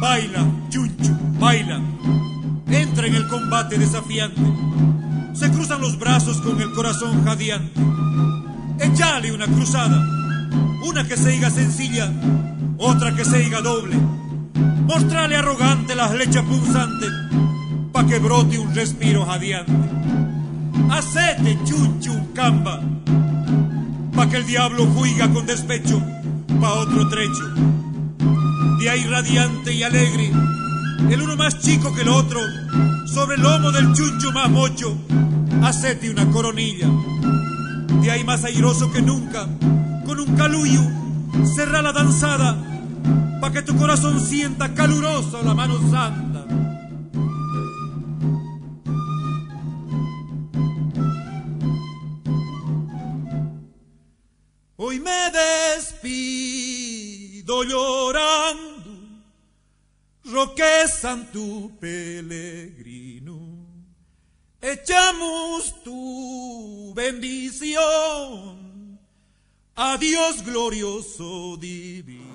Bailan, Chunchu, bailan. Entra en el combate desafiante. Se cruzan los brazos con el corazón jadeante. Échale una cruzada, una que se diga sencilla, otra que se diga doble. Mostrale arrogante las lechas punzantes, pa' que brote un respiro jadeante. Hacete, Chunchu, camba, pa' que el diablo juiga con despecho pa' otro trecho. De ahí radiante y alegre, el uno más chico que el otro, sobre el lomo del Chunchu más mocho, hacete una coronilla. De ahí más airoso que nunca, con un calullo, cerrá la danzada, pa' que tu corazón sienta caluroso la mano santa. Hoy me despido llorando, Roque Santo Peregrino, echamos tu bendición, adiós glorioso divino.